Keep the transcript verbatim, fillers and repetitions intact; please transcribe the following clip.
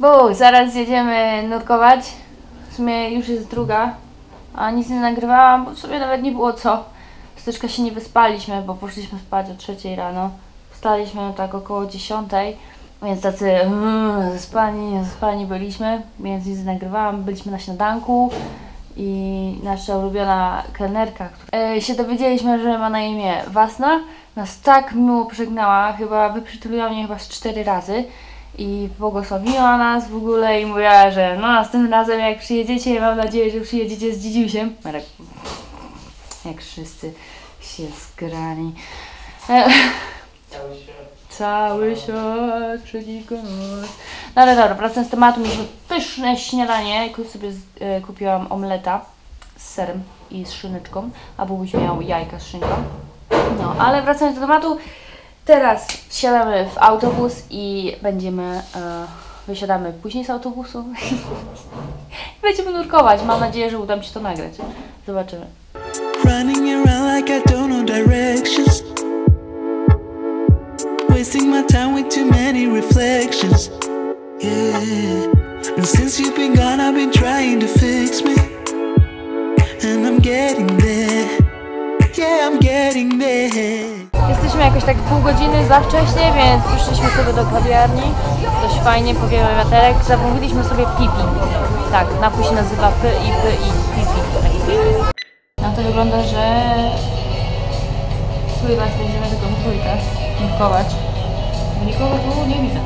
Bo zaraz jedziemy nurkować. W sumie już jest druga, a nic nie nagrywałam, bo w sumie nawet nie było co. Troszeczkę się nie wyspaliśmy, bo poszliśmy spać o trzeciej rano. Wstaliśmy tak około dziesiątej, więc tacy mm, zaspani, nie zaspani byliśmy, więc nic nagrywałam. Byliśmy na śniadanku i nasza ulubiona kelnerka, która... się dowiedzieliśmy, że ma na imię Wasna, nas tak miło przegnała, chyba wyprzytuliła mnie chyba z cztery razy i błogosławiła nas w ogóle i mówiła, że no następnym razem jak przyjedziecie, mam nadzieję, że przyjedziecie z Dzidziusiem. Jak wszyscy się zgrali. Cały świat. Cały świat, czyli go. No ale dobra, wracając z tematu, mieliśmy pyszne śniadanie. Sobie e, kupiłam omleta z serem i z szyneczką, a Bubuś miał jajka z szynką. No, ale wracając do tematu, teraz wsiadamy w autobus i będziemy... E, wysiadamy później z autobusu. Będziemy nurkować. Mam nadzieję, że uda mi się to nagrać. Zobaczymy. Running around like I don't know directions, wasting my time with too many reflections. Yeah, and since you've been gone, I've been trying to fix me, and I'm getting there. Yeah, I'm getting there. Jesteśmy jakoś tak pół godziny za wcześnie, więc przyszliśmy sobie do kawiarni. Dość fajnie, powiemy wiaterek. Zamówiliśmy sobie pipi. Tak, napój się nazywa P i P i pipi. Na to wygląda, że pływać będziemy tylko w dwójkę, nurkować. Nikogo tu nie widzę.